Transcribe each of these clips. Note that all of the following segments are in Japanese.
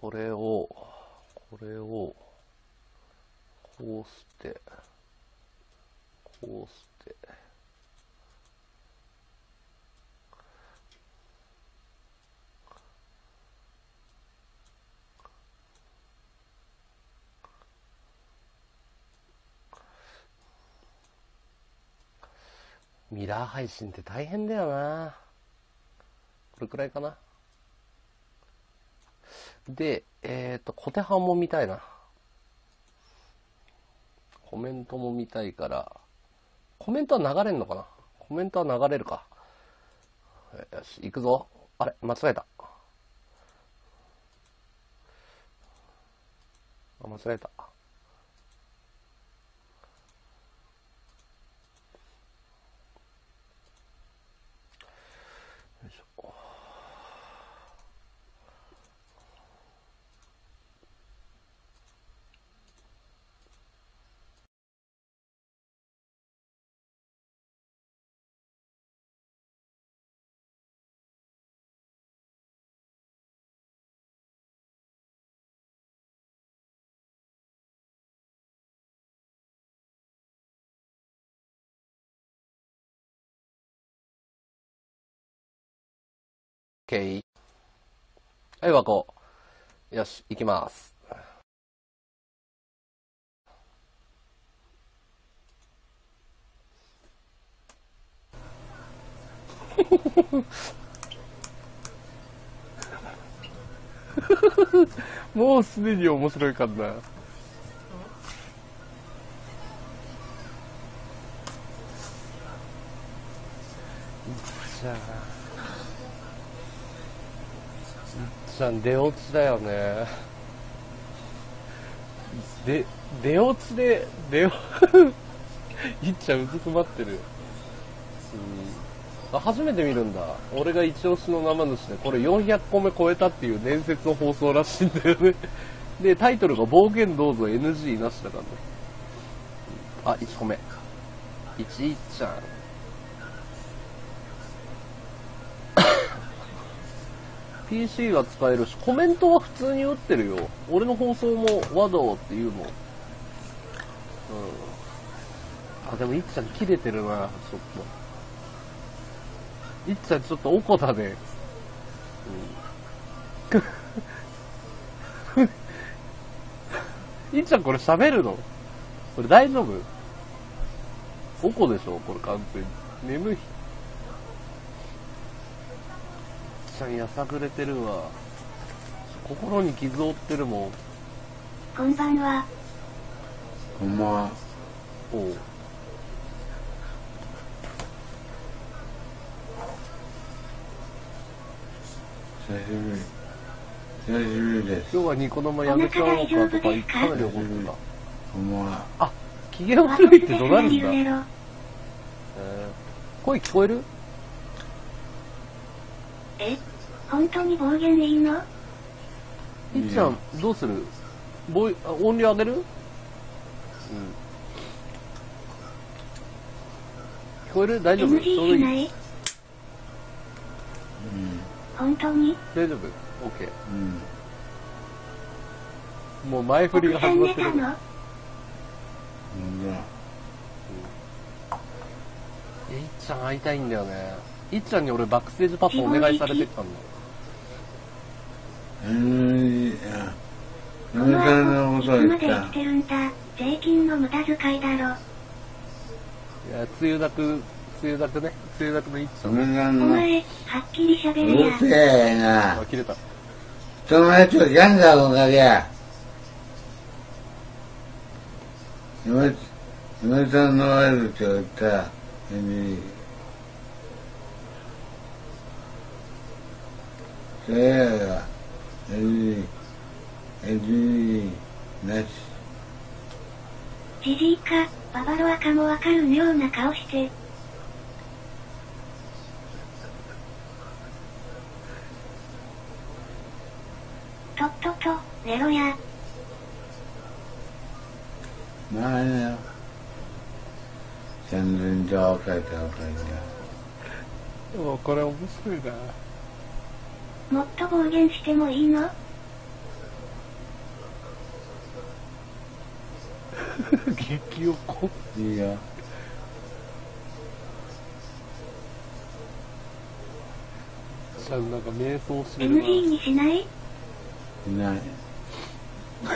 これをこうしてミラー配信って大変だよな。これくらいかな。で、コテハンも見たいな。コメントも見たいから、コメントは流れるのかな？コメントは流れるか。よし、行くぞ。あれ、間違えた。間違えた。OK。はい、箱。よし、行きます。もうすでに面白いかんな。じゃあ。出落ちだよね。出落ちでいっちゃんうずくまってる。あ、初めて見るんだ。俺が一押しの生主で、これ400個目超えたっていう伝説の放送らしいんだよね。でタイトルが「冒険どうぞ NG なし」だからね。あ、1個目1いっちゃん。PC は使えるし、コメントは普通に打ってるよ。俺の放送も和道っていうもん。あ、でもいっちゃん切れてるな、ちょっと。いっちゃんちょっとおこだね。いっちゃんこれ喋るの？これ大丈夫？おこでしょ、これ完全に。眠い。いっちゃんやさぐれてるわ。心に傷を負ってるもん。こんばんは。こんばんは。おう。久しぶりです。今日はニコ生やめちゃおうかとか言ったのに怒るんだ。こんばんは。あ、機嫌悪いってどうなるんだ。声聞こえる？え、本当に暴言いいの？いっちゃん、どうする？音量上げる？うん。聞こえる？大丈夫？ NG しない？うん。本当に？大丈夫？ OK。うん。もう前振りが始まってる。うん。いっちゃん会いたいんだよね。いっちゃんに俺バックステージパスお願いされてたんだ。このアホいつまで生きてるんだ。税金の無駄遣いだろ。いや、つゆだくね、つゆだくのいっちゃん。お前、はっきりしゃべるや。うるせえな。あ、切れた。人のやつをギャンだろうがや。今さんのワイルド言った。なし。じじいか、ババロアかもわかるような顔して。とっとと、寝ろや。まあね。全然じゃあ書いてあるから。もうこれ面白いな。もっと暴言してもいいの？激おこ。いいよ。なんか瞑想してるな。NG にしない？しない。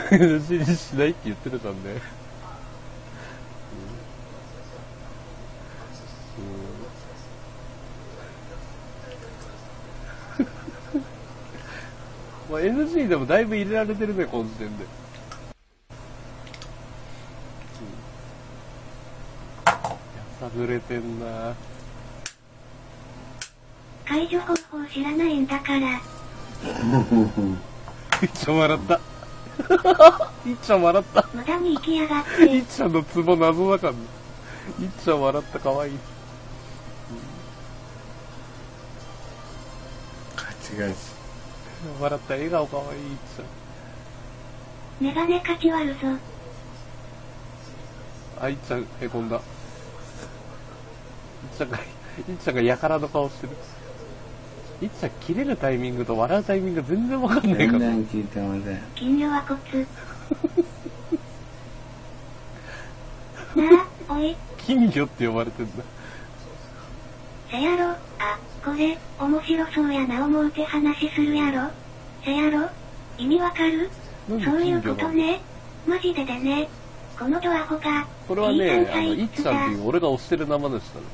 NG にしないって言ってたんで。まあ NG でもだいぶ入れられてるねこの時点で。やさぐれてんな。解除方法知らないんだから。一丁笑った。一丁笑った。無駄に行きやがって。一丁のツボ謎だからね。一丁笑った可愛い。違う。笑った笑顔可愛い。一丁。メガネかき割るぞ。あいっちゃんへこんだ。いっちゃんがやからの顔してる。いっちゃん切れるタイミングと笑うタイミングが全然わかんないから。全然聞いてません。金魚はコツ。なあ、おい。金魚って呼ばれてんだ。せやろ、あ、これ、面白そうやな思うて話するやろ。せやろ、意味わかる？そういうことね。マジででね。このドアホが。これはね、いっちゃんっていう俺が推してる名前でしたね。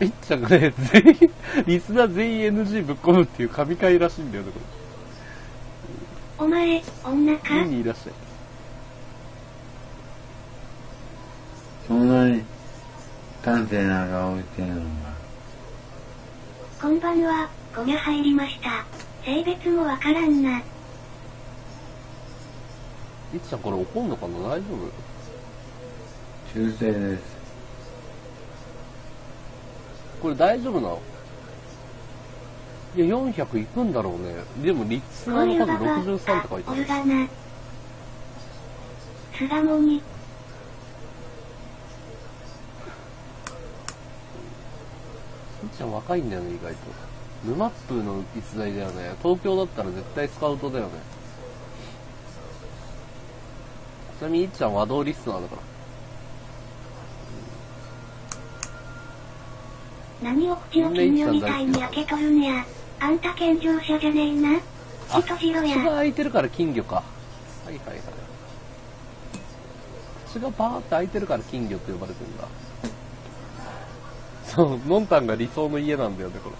いっちゃんがね、全員、リスナー全員 NG ぶっ込むっていう神回らしいんだよね、これ。お前、女か？家にいらっしゃい。そんなに、探偵なんか置いてんのか。こんばんは、ゴミャ入りました。性別もわからんな。いっちゃんこれ怒んのかな？大丈夫？中性です。これ大丈夫なの？いや、400いくんだろうね。でもリスナーの数63って書いてある。オルガナ巣鴨にいっちゃん若いんだよね、意外と。沼っぷーの逸材だよね。東京だったら絶対スカウトだよね。ちなみにいっちゃん和道リスナーだから。何を口を金魚みたいに開けとるんや。あんた健常者じゃねえな。口閉じろや。口が開いてるから金魚か。はいはいはい。口がパーって開いてるから金魚って呼ばれてるんだ。そう、のんたんが理想の家なんだよね、これ。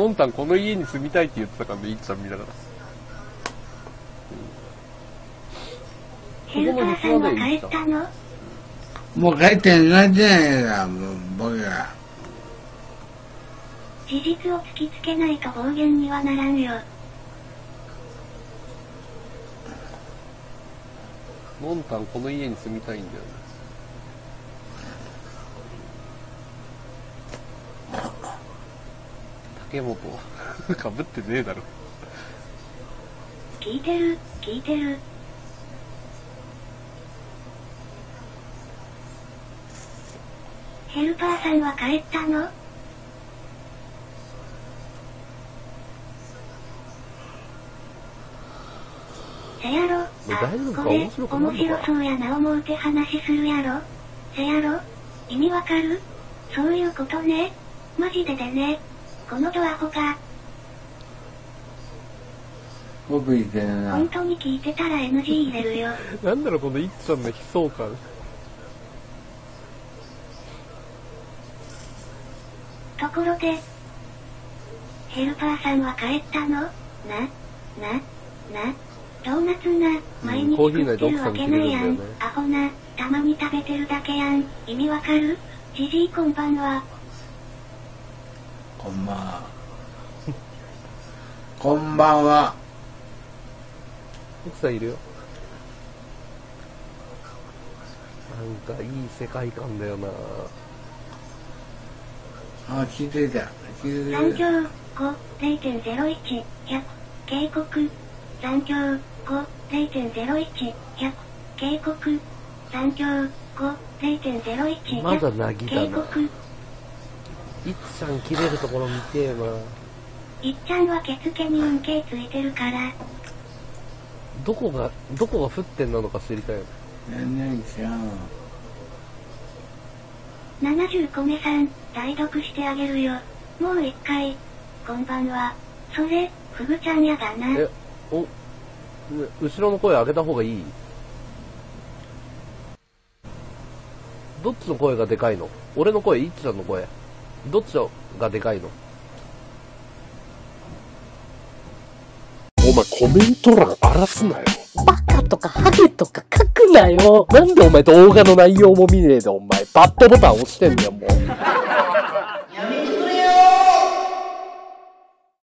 のんたんこの家に住みたいって言ってたからね、いっちゃん見ながら。ヘルパーさんは帰ったの？もう帰ってないじゃないか、僕が。事実を突きつけないと暴言にはならんよ。のんたんこの家に住みたいんだよね。竹本かぶってねえだろ。聞いてる聞いてる。ヘルパーさんは帰ったの？せやろ、あ、これ、面白そうやな思うて話するやろ。せやろ、意味わかる？そういうことね。マジででね。このドアホが。僕言ってるな。本当に聞いてたら NG 入れるよ。なんだろう、このいっちゃんの悲壮感。ところで、ヘルパーさんは帰ったの？な。ドーナツな、毎日食ってるわけないやん。アホな、たまに食べてるだけやん。意味わかる？じじいこんばんは。こんばんは。こんばんは。奥さんいるよ。なんかいい世界観だよな。あ、気づいた。残響5、0.01、100、警告。残響 5、0.01、100、警告、残響 5、0.01 まだなぎだな。いっちゃん切れるところ見てえな。いっちゃんはケツ毛に運慶ついてるから、どこが沸点なのか知りたい。何々ちゃん70個目さん代読してあげるよ。もう一回こんばんは。それふぐちゃんやだな。えお、ね、後ろの声上げた方がいい。どっちの声がでかいの？俺の声、いっちゃんの声、どっちがでかいの？お前コメント欄荒らすなよ。バカとかハゲとか書くなよ。なんでお前動画の内容も見ねえでお前バッドボタン押してんだよもう。